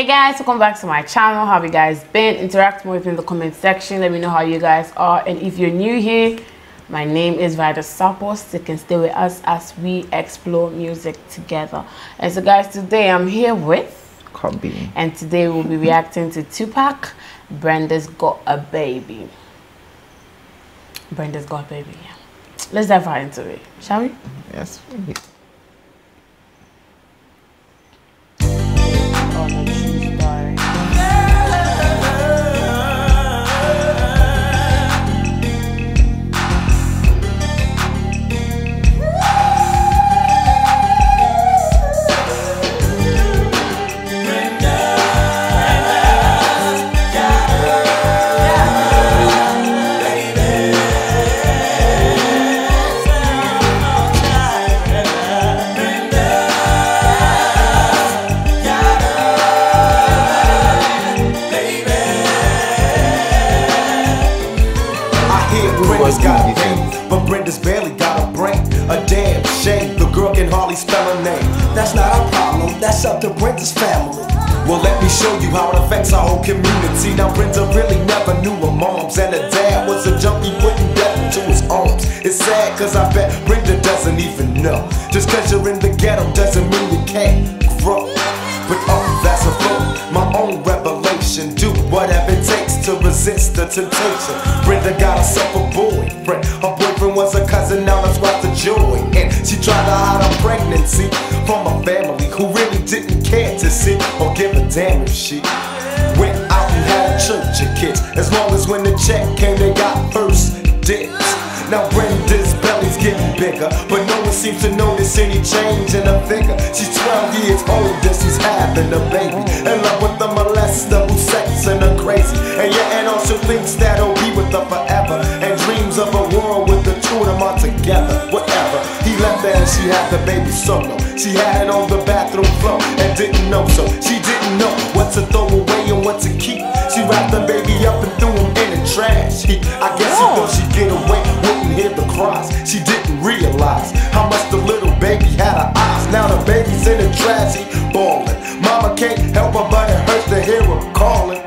Hey guys, welcome back to my channel. How have you guys been? Interact more in the comment section. Let me know how you guys are. And if you're new here, my name is Vida Sappor. So you can stay with us as we explore music together. And so guys, today I'm here with Combi, and today we'll be reacting to Tupac, Brenda's Got A Baby. Brenda's Got A Baby, yeah. Let's dive right into it, shall we? Yes. Got a baby, but Brenda's barely got a brain. A damn shame, the girl can hardly spell her name. That's not our problem, that's up to Brenda's family. Well, let me show you how it affects our whole community. Now Brenda really never knew her moms, and her dad was a junkie putting death into his arms. It's sad cause I bet Brenda doesn't even know. Just cause you're in the ghetto doesn't mean you can't grow. But oh, that's a fool, my own revelation. Do whatever it takes to resist the temptation. Brenda got herself a boyfriend. Her boyfriend was a cousin, now that's what's the joy. And she tried to hide her pregnancy from a family who really didn't care to see or give a damn if she went out and had a church of kids. As long as when the check came, they got first dibs. Now Brenda's belly's getting bigger, but no one seems to notice any change in her figure. She's 12 years older, she's having a baby, in love with a molester who's sexing her crazy. And your aunt also thinks that he'll be with her forever, and dreams of a world with the two of them all together. Whatever, he left her and she had the baby solo. She had it on the bathroom floor and didn't know, so she didn't know what to throw away and what to keep. She wrapped the baby up and threw him in the trash. I guess she thought she'd get away, wouldn't hear the cries. She didn't realize how much the little baby had her eyes. Now the baby's in the trash, he bawling. Mama can't help her, but it hurts to hear her calling.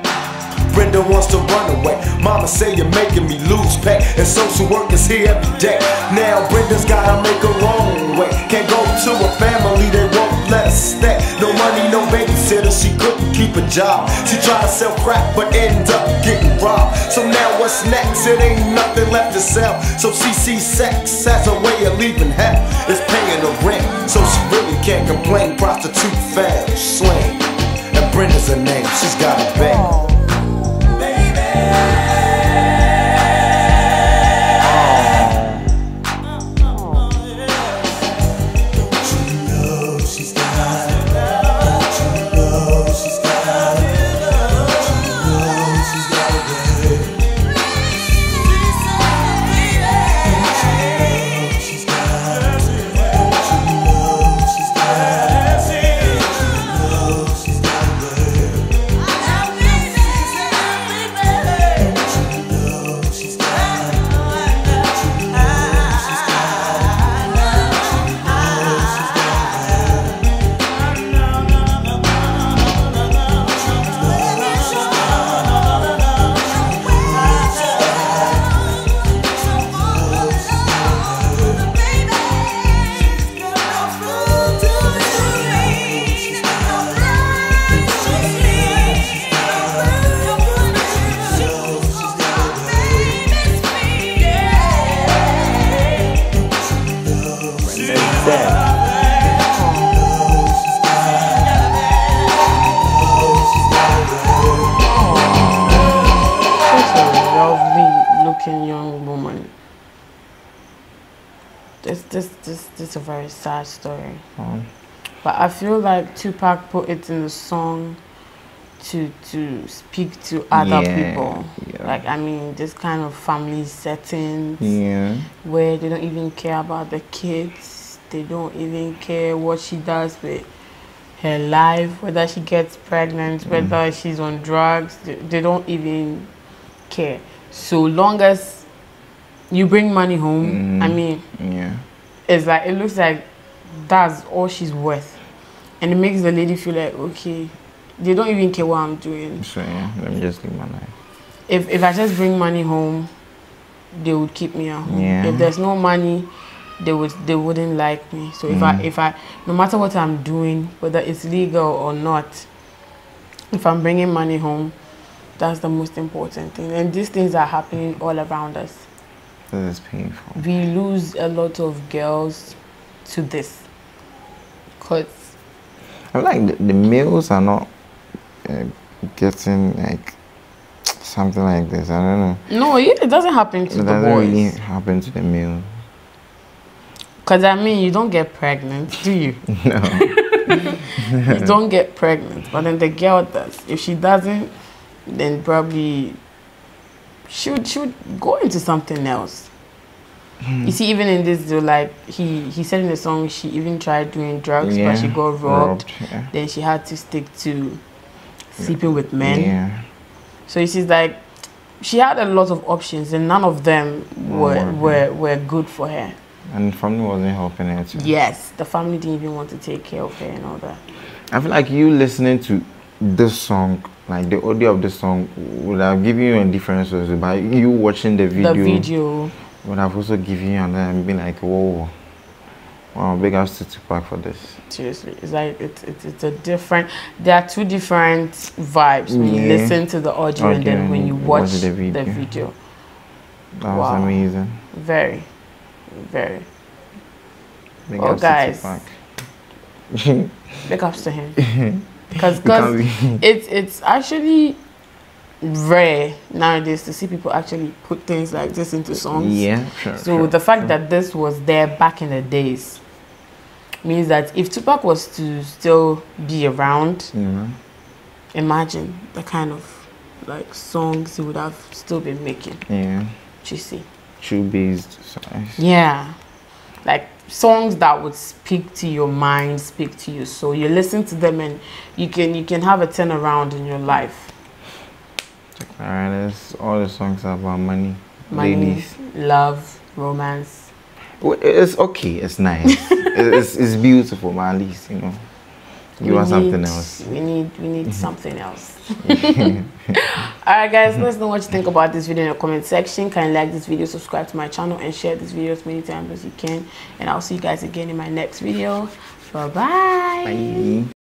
Brenda wants to run away. Mama say you're making me lose pay, and social work is here every day. Now Brenda's gotta make her own way. Can't go to a family, they won't let her stay. No money, no babysitter, she couldn't keep a job. She tried to sell crack but ended up getting robbed. So now what's next? It ain't nothing left to sell. So she sees sex as a way of leaving hell. It's paying the rent, so she really can't complain. Prostitute, fag, slang, and Brenda's her name. She's got a bang. This a very sad story, but I feel like Tupac put it in the song to speak to other people. Like, I mean, this kind of family settings where they don't even care about the kids. They don't even care what she does with her life, whether she gets pregnant, whether she's on drugs. They don't even care. So long as you bring money home, I mean, it's like, it looks like that's all she's worth. And it makes the lady feel like, okay, they don't even care what I'm doing. So yeah, let me just live my life. If I just bring money home, they would keep me at home. Yeah. If there's no money, they wouldn't like me. So if I no matter what I'm doing, whether it's legal or not, if I'm bringing money home, that's the most important thing. And these things are happening all around us. This is painful. We lose a lot of girls to this. Cause I like the males are not getting like something like this. I don't know. No, it doesn't happen to the boys. It doesn't really happen to the male. Cause I mean, you don't get pregnant, do you? No. You don't get pregnant, but then the girl does. If she doesn't, then probably she would go into something else. You see, even in this, like he said in the song, she even tried doing drugs, yeah, but she got robbed. Yeah. Then she had to stick to sleeping with men. Yeah. So it's like she had a lot of options, and none of them were good for her. And the family wasn't helping her too. Yes, the family didn't even want to take care of her and all that. I feel like you listening to this song, like the audio of this song, would have given you a different source. By you watching the video. But I've also given you and been like, whoa, wow, big ups to Tupac for this. Seriously, it's like it's a different. There are two different vibes when you listen to the audio and then when you watch the video. That was amazing. Very, very. Big ups guys, to Tupac. Big ups to him. Because it's actually rare nowadays to see people actually put things like this into songs. Yeah, sure. So the fact that this was there back in the days means that if Tupac was to still be around, imagine the kind of like songs he would have still been making. Yeah. You see. True based songs. Yeah. Like songs that would speak to your mind, speak to your soul. You listen to them and you can have a turnaround in your life. Alright, all the songs are about money, ladies, love, romance. It's okay, it's nice. it's beautiful, but at least you know you want something else. We need something else. Alright guys, let us know what you think about this video in the comment section. Kindly like this video, subscribe to my channel, and share this video as many times as you can. And I'll see you guys again in my next video. Bye-bye. Bye.